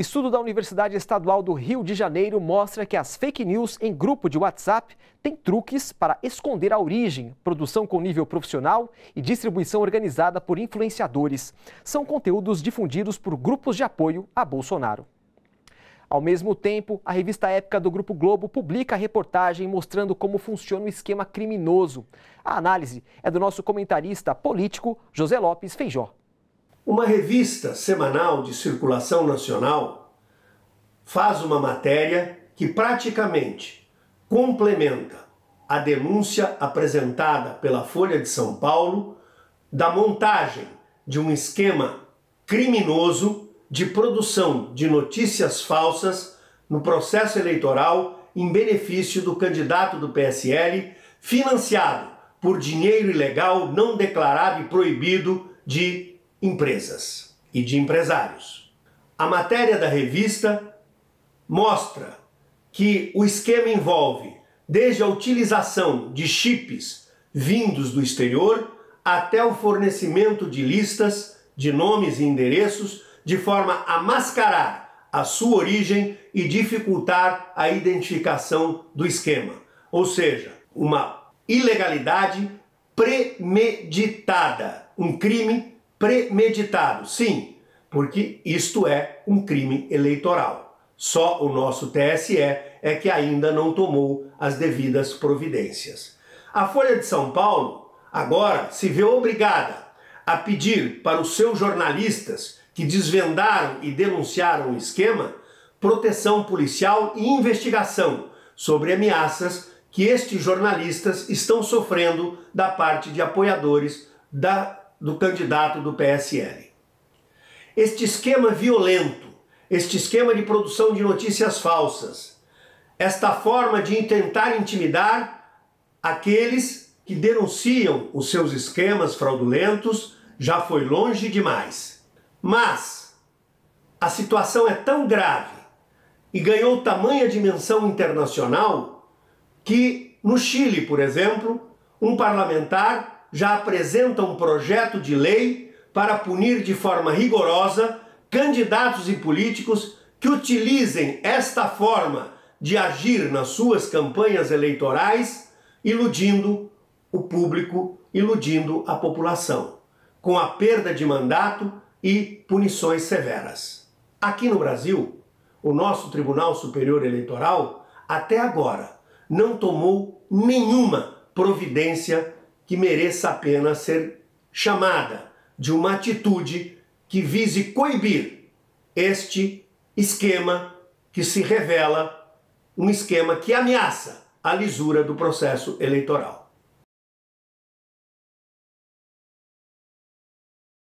Estudo da Universidade Estadual do Rio de Janeiro mostra que as fake news em grupo de WhatsApp têm truques para esconder a origem, produção com nível profissional e distribuição organizada por influenciadores. São conteúdos difundidos por grupos de apoio a Bolsonaro. Ao mesmo tempo, a revista Época do Grupo Globo publica a reportagem mostrando como funciona o esquema criminoso. A análise é do nosso comentarista político José Lopez Feijóo. Uma revista semanal de circulação nacional faz uma matéria que praticamente complementa a denúncia apresentada pela Folha de São Paulo da montagem de um esquema criminoso de produção de notícias falsas no processo eleitoral em benefício do candidato do PSL, financiado por dinheiro ilegal não declarado e proibido de empresas e de empresários. A matéria da revista mostra que o esquema envolve desde a utilização de chips vindos do exterior até o fornecimento de listas de nomes e endereços de forma a mascarar a sua origem e dificultar a identificação do esquema. Ou seja, uma ilegalidade premeditada, um crime premeditado. Sim, porque isto é um crime eleitoral. Só o nosso TSE é que ainda não tomou as devidas providências. A Folha de São Paulo agora se vê obrigada a pedir para os seus jornalistas que desvendaram e denunciaram o esquema, proteção policial e investigação sobre ameaças que estes jornalistas estão sofrendo da parte de apoiadores do candidato do PSL. Este esquema violento, este esquema de produção de notícias falsas, esta forma de tentar intimidar aqueles que denunciam os seus esquemas fraudulentos já foi longe demais. Mas a situação é tão grave e ganhou tamanha dimensão internacional que no Chile, por exemplo, um parlamentar já apresenta um projeto de lei para punir de forma rigorosa candidatos e políticos que utilizem esta forma de agir nas suas campanhas eleitorais, iludindo o público, iludindo a população, com a perda de mandato e punições severas. Aqui no Brasil, o nosso Tribunal Superior Eleitoral, até agora, não tomou nenhuma providência que mereça a pena ser chamada de uma atitude que vise coibir este esquema que se revela um esquema que ameaça a lisura do processo eleitoral.